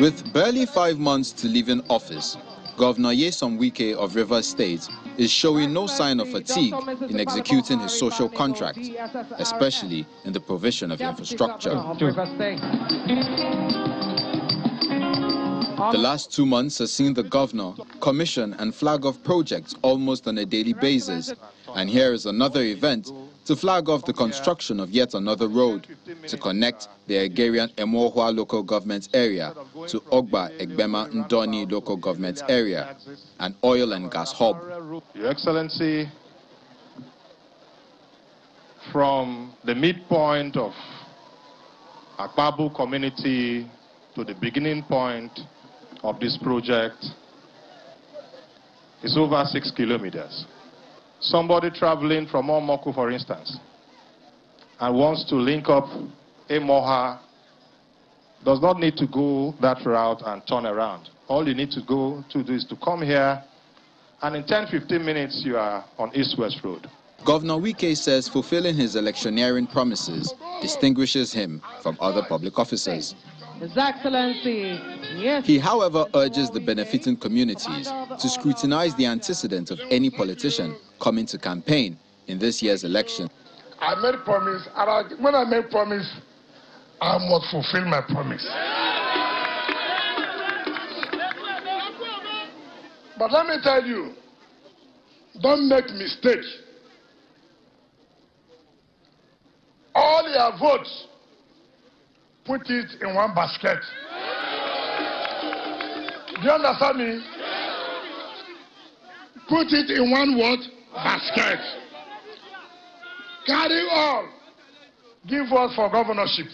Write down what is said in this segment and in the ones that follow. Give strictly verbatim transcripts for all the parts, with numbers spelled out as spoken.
With barely five months to leave in office, Governor Yesom Wike of Rivers State is showing no sign of fatigue in executing his social contract, especially in the provision of infrastructure. The last two months has seen the governor commission and flag off projects almost on a daily basis, and here is another event to flag off the construction of yet another road to connect the Egerian Emohua local government area to Ogba Egbema Ndoni local government area, an oil and gas hub. Your Excellency, from the midpoint of Apabu community to the beginning point of this project is over six kilometers. Somebody traveling from Omoku, for instance, and wants to link up Emoha, does not need to go that route and turn around. All you need to go to do is to come here, and in ten to fifteen minutes, you are on East West Road. Governor Wike says fulfilling his electioneering promises distinguishes him from other public officers. His Excellency. Yes. He, however, urges the benefiting communities to scrutinize the antecedents of any politician coming to campaign in this year's election. I made promise, and when I made promise, I must fulfill my promise. But let me tell you, don't make mistake. All your votes, put it in one basket. Do you understand me? Put it in one word, basket. Carry all. Give us for governorship.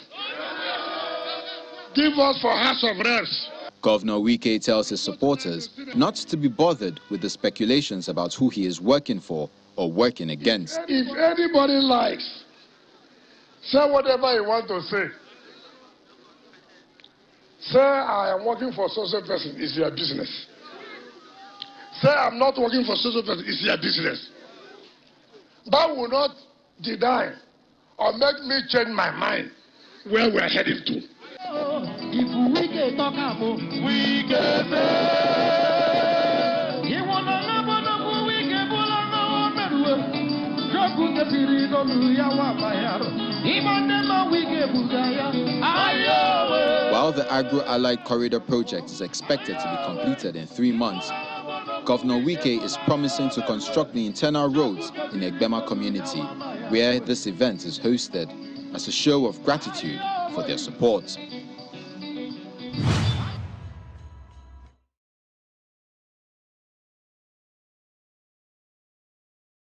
Give us for House of Reps. Governor Wike tells his supporters not to be bothered with the speculations about who he is working for or working against. If anybody likes, say whatever you want to say. Say, I am working for social person, it's your business. Say, I'm not working for social person, it's your business. That will not deny or make me change my mind where we are heading to. If we can talk about, we can pay. While the Agro-Allied Corridor Project is expected to be completed in three months, Governor Wike is promising to construct the internal roads in Egbema community, where this event is hosted, as a show of gratitude for their support.